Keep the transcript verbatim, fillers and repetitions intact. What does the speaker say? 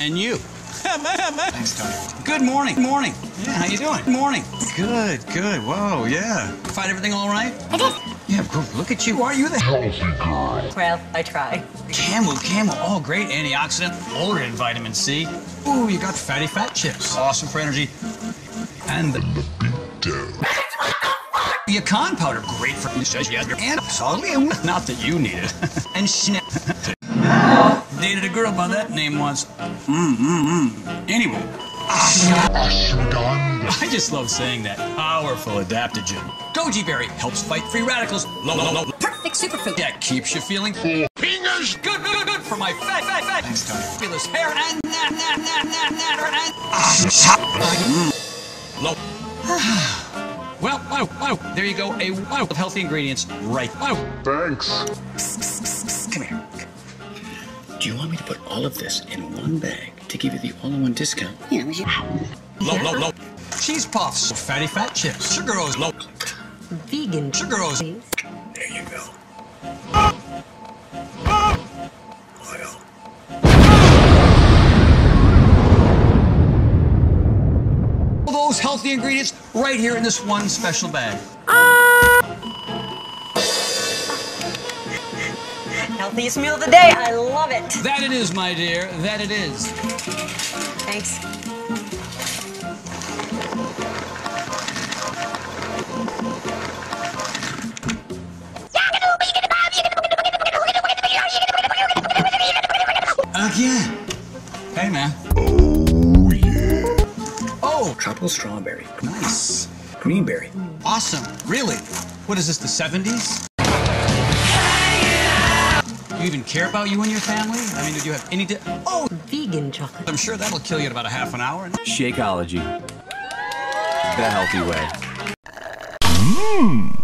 and you. Thanks, Tony. Good morning. Good morning. Yeah, how you doing? Good morning. Good, good. Whoa, yeah. Find everything all right? I did. Yeah, look at you. Are you the healthy girl? Well, I try. Camel, camel. Oh, great antioxidant, older in vitamin C. Ooh, you got fatty fat chips. Awesome for energy. And the libido. Yukon powder, great for indigestion. And solidly, not that you need it. And snap. Dated a girl by that name once. Mm, mm, mm. Anyway. I just love saying that. Powerful adaptogen. Goji berry helps fight free radicals. Low, low, low. Perfect superfood. That keeps you feeling full. Fingers. Good, good, good for my fat, fat, fat. Thanks, Tony. Fabulous hair and na, na, na, na, na, and. Mm. Low. Well, wow, wow, there you go, a wow of healthy ingredients, right, wow. Thanks. Psst, psst, psst, psst. Come here. Do you want me to put all of this in one bag to give you the all-in-one discount? Yeah, we should. Low, low, low. Cheese puffs, fatty fat chips, sugar rose, low. Vegan. Sugar rose. Please. There you go. Ah! Ah! Oil. Healthy ingredients right here in this one special bag. Healthiest meal of the day. I love it. That it is, my dear. That it is. Thanks. Again. Hey, man. Tropical strawberry. Nice. Greenberry. Awesome. Really? What is this, the seventies? Do you even care about you and your family? I mean, did you have any... Oh! Vegan chocolate. I'm sure that'll kill you in about a half an hour. Shakeology. The healthy way. Mmm.